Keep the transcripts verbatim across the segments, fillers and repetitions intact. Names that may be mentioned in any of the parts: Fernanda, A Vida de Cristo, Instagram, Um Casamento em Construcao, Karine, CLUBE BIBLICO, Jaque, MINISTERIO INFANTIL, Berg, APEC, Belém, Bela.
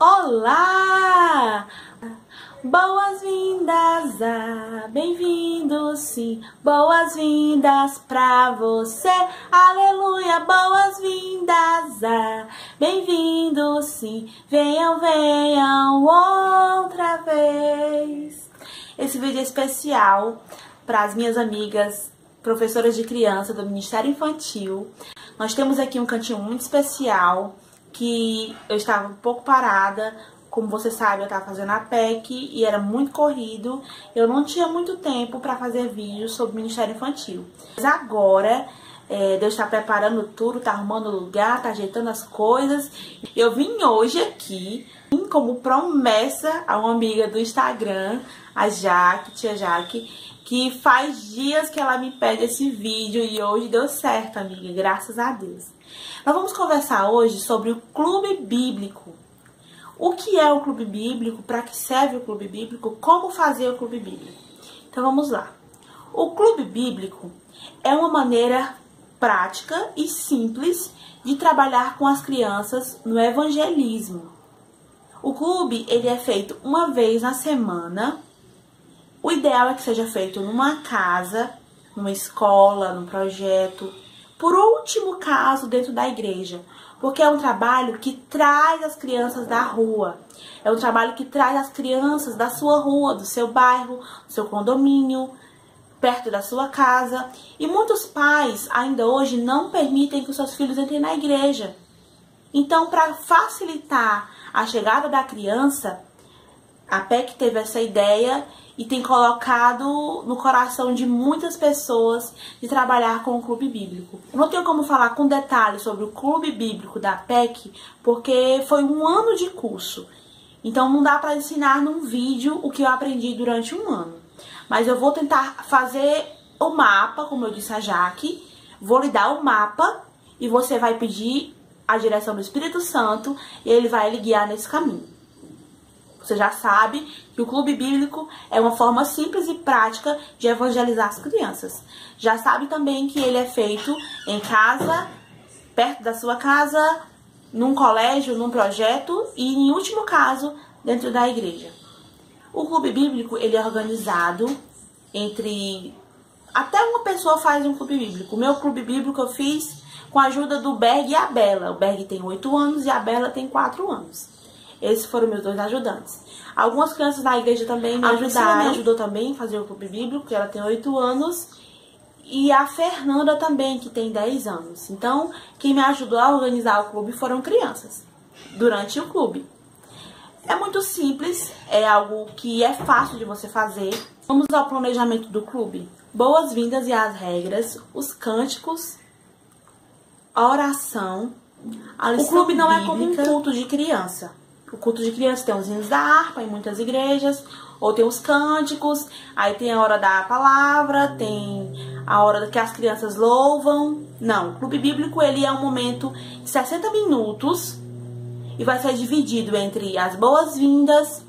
Olá! Boas-vindas, ah, bem-vindos, sim, boas-vindas pra você, aleluia, boas-vindas, ah, bem-vindos, sim, venham, venham outra vez. Esse vídeo é especial para as minhas amigas professoras de criança do Ministério Infantil. Nós temos aqui um cantinho muito especial, que eu estava um pouco parada, como você sabe, eu estava fazendo a APEC e era muito corrido. Eu não tinha muito tempo para fazer vídeos sobre Ministério Infantil. Mas agora, é, Deus está preparando tudo, está arrumando o lugar, está ajeitando as coisas. Eu vim hoje aqui, vim como promessa a uma amiga do Instagram, a Jaque, tia Jaque, que faz dias que ela me pede esse vídeo e hoje deu certo, amiga, graças a Deus. Nós vamos conversar hoje sobre o Clube Bíblico. O que é o Clube Bíblico, para que serve o Clube Bíblico, como fazer o Clube Bíblico. Então vamos lá. O Clube Bíblico é uma maneira prática e simples de trabalhar com as crianças no evangelismo. O clube ele é feito uma vez na semana. O ideal é que seja feito numa casa, numa escola, num projeto, por último caso, dentro da igreja, porque é um trabalho que traz as crianças da rua, é um trabalho que traz as crianças da sua rua, do seu bairro, do seu condomínio, perto da sua casa, e muitos pais ainda hoje não permitem que os seus filhos entrem na igreja. Então, para facilitar a chegada da criança, a APEC teve essa ideia e tem colocado no coração de muitas pessoas de trabalhar com o Clube Bíblico. Eu não tenho como falar com detalhes sobre o Clube Bíblico da APEC, porque foi um ano de curso. Então não dá para ensinar num vídeo o que eu aprendi durante um ano. Mas eu vou tentar fazer o mapa, como eu disse a Jaque. Vou lhe dar o mapa e você vai pedir a direção do Espírito Santo e ele vai lhe guiar nesse caminho. Você já sabe que o Clube Bíblico é uma forma simples e prática de evangelizar as crianças. Já sabe também que ele é feito em casa, perto da sua casa, num colégio, num projeto e, em último caso, dentro da igreja. O Clube Bíblico ele é organizado entre... Até uma pessoa faz um Clube Bíblico. O meu Clube Bíblico eu fiz com a ajuda do Berg e a Bela. O Berg tem oito anos e a Bela tem quatro anos. Esses foram meus dois ajudantes. Algumas crianças da igreja também me ajudaram. A me ajudou também a fazer o Clube Bíblico, que ela tem oito anos. E a Fernanda também, que tem dez anos. Então, quem me ajudou a organizar o clube foram crianças, durante o clube. É muito simples, é algo que é fácil de você fazer. Vamos ao planejamento do clube. Boas-vindas e as regras, os cânticos, a oração, a lição. O clube não é como um culto de criança. O culto de criança tem os hinos da harpa em muitas igrejas, ou tem os cânticos, aí tem a hora da palavra, tem a hora que as crianças louvam. Não, o Clube Bíblico ele é um momento de sessenta minutos e vai ser dividido entre as boas-vindas,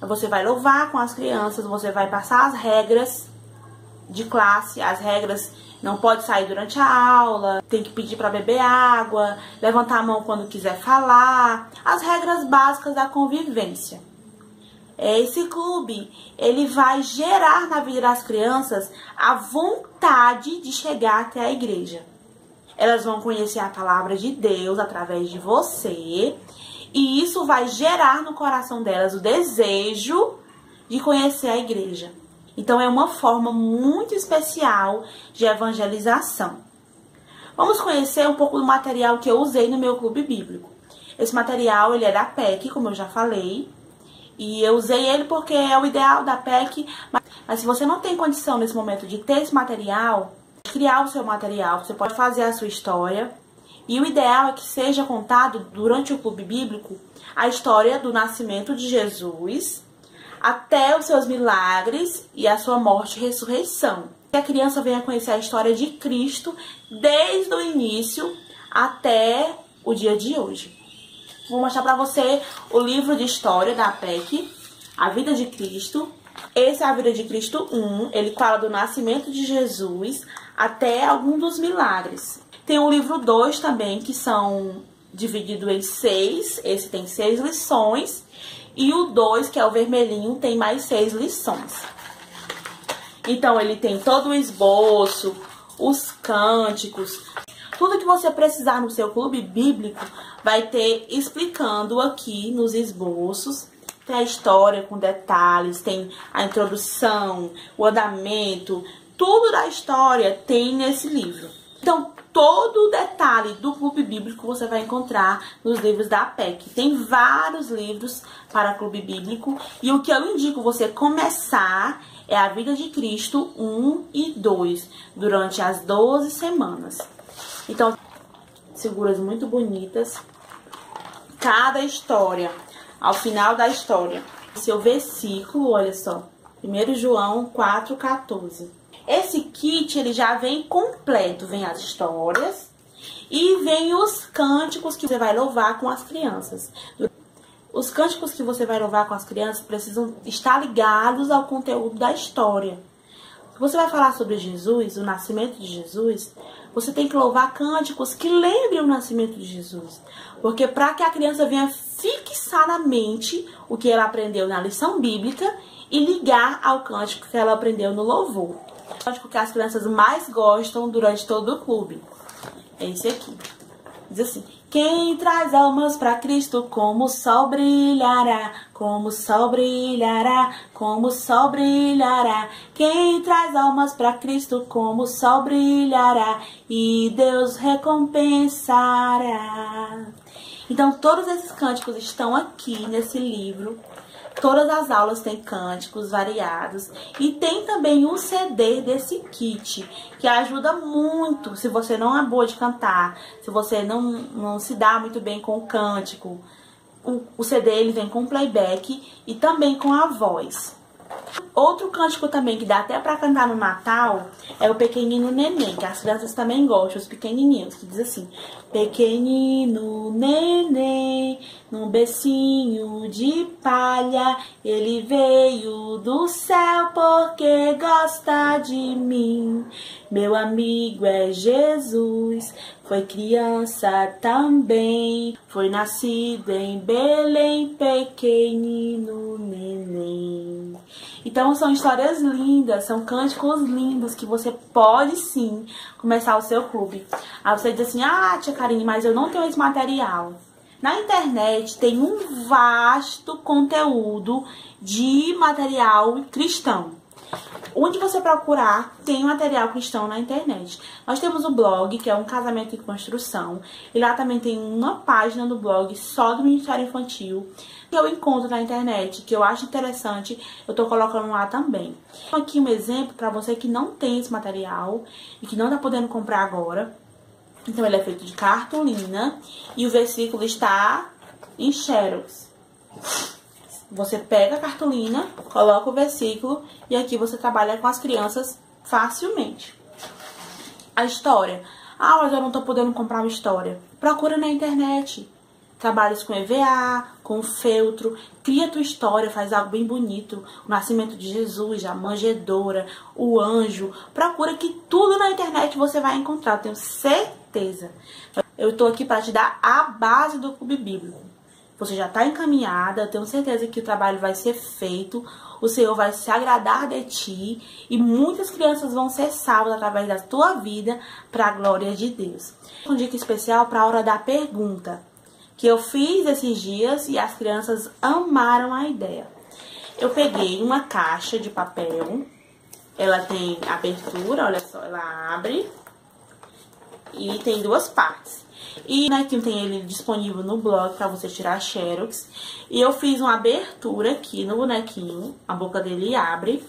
você vai louvar com as crianças, você vai passar as regras de classe, as regras não pode sair durante a aula, tem que pedir para beber água, levantar a mão quando quiser falar, as regras básicas da convivência. Esse clube, ele vai gerar na vida das crianças a vontade de chegar até a igreja. Elas vão conhecer a palavra de Deus através de você, e isso vai gerar no coração delas o desejo de conhecer a igreja. Então, é uma forma muito especial de evangelização. Vamos conhecer um pouco do material que eu usei no meu Clube Bíblico. Esse material, ele é da APEC, como eu já falei. E eu usei ele porque é o ideal da APEC. Mas, mas se você não tem condição, nesse momento, de ter esse material, de criar o seu material, você pode fazer a sua história. E o ideal é que seja contado, durante o Clube Bíblico, a história do nascimento de Jesus, até os seus milagres e a sua morte e ressurreição. Que a criança venha conhecer a história de Cristo desde o início até o dia de hoje. Vou mostrar para você o livro de história da APEC, A Vida de Cristo. Esse é A Vida de Cristo um, ele fala do nascimento de Jesus até algum dos milagres. Tem o livro dois também, que são dividido em seis, esse tem seis lições, e o dois, que é o vermelhinho, tem mais seis lições. Então, ele tem todo o esboço, os cânticos, tudo que você precisar no seu clube bíblico vai ter explicando aqui nos esboços. Tem a história com detalhes, tem a introdução, o andamento, tudo da história tem nesse livro. Então, todo o detalhe do clube bíblico você vai encontrar nos livros da A P E C. Tem vários livros para clube bíblico e o que eu indico você começar é A Vida de Cristo um e dois, durante as doze semanas. Então, figuras muito bonitas. Cada história, ao final da história, seu versículo, olha só, primeiro João quatro, quatorze. Esse kit, ele já vem completo, vem as histórias e vem os cânticos que você vai louvar com as crianças. Os cânticos que você vai louvar com as crianças precisam estar ligados ao conteúdo da história. Se você vai falar sobre Jesus, o nascimento de Jesus, você tem que louvar cânticos que lembrem o nascimento de Jesus. Porque para que a criança venha fixar na mente o que ela aprendeu na lição bíblica e ligar ao cântico que ela aprendeu no louvor. O cântico que as crianças mais gostam durante todo o clube é esse aqui. Diz assim: quem traz almas para Cristo, como o sol brilhará, como o sol brilhará, como o sol brilhará. Quem traz almas para Cristo, como o sol brilhará, e Deus recompensará. Então, todos esses cânticos estão aqui nesse livro. Todas as aulas têm cânticos variados. E tem também um C D desse kit, que ajuda muito se você não é boa de cantar, se você não, não se dá muito bem com o cântico. O, o C D ele vem com playback e também com a voz. Outro cântico também que dá até pra cantar no Natal é o Pequenino Neném, que as crianças também gostam, os pequenininhos, que diz assim: pequenino neném, num becinho de palha, ele veio do céu porque gosta de mim. Meu amigo é Jesus, foi criança também, foi nascido em Belém, pequenino neném. Então são histórias lindas, são cânticos lindos que você pode sim começar o seu clube. Aí você diz assim: ah, tia Karine, mas eu não tenho esse material. Na internet tem um vasto conteúdo de material cristão. Onde você procurar, tem material cristão na internet. Nós temos o blog, que é Um Casamento em Construcao. E lá também tem uma página no blog só do Ministério Infantil, que eu encontro na internet, que eu acho interessante, eu tô colocando lá também. Aqui um exemplo para você que não tem esse material e que não tá podendo comprar agora. Então ele é feito de cartolina e o versículo está em xerox. Você pega a cartolina, coloca o versículo e aqui você trabalha com as crianças facilmente. A história. Ah, mas eu não tô podendo comprar uma história. Procura na internet. Trabalhos com E V A, com feltro, cria tua história, faz algo bem bonito. O nascimento de Jesus, a manjedoura, o anjo. Procura que tudo na internet você vai encontrar, tenho certeza. Eu tô aqui para te dar a base do clube bíblico. Você já está encaminhada, eu tenho certeza que o trabalho vai ser feito, o Senhor vai se agradar de ti e muitas crianças vão ser salvas através da tua vida para a glória de Deus. Um dica especial para a hora da pergunta, que eu fiz esses dias e as crianças amaram a ideia. Eu peguei uma caixa de papel, ela tem abertura, olha só, ela abre e tem duas partes. E aqui tem ele disponível no blog para você tirar xerox. E eu fiz uma abertura aqui no bonequinho, a boca dele abre.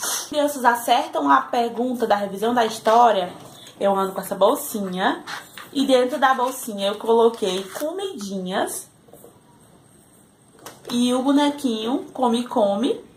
As crianças acertam a pergunta da revisão da história, eu ando com essa bolsinha. E dentro da bolsinha eu coloquei comidinhas. E o bonequinho come, come,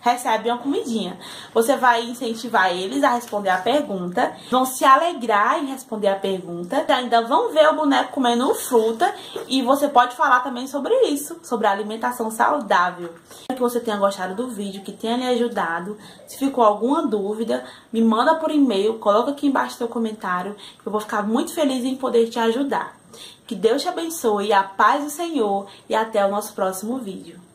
recebe uma comidinha. Você vai incentivar eles a responder a pergunta, vão se alegrar em responder a pergunta, ainda vão ver o boneco comendo fruta e você pode falar também sobre isso, sobre a alimentação saudável. Espero que você tenha gostado do vídeo, que tenha lhe ajudado. Se ficou alguma dúvida, me manda por e-mail, coloca aqui embaixo seu comentário, eu vou ficar muito feliz em poder te ajudar. Que Deus te abençoe, a paz do Senhor e até o nosso próximo vídeo.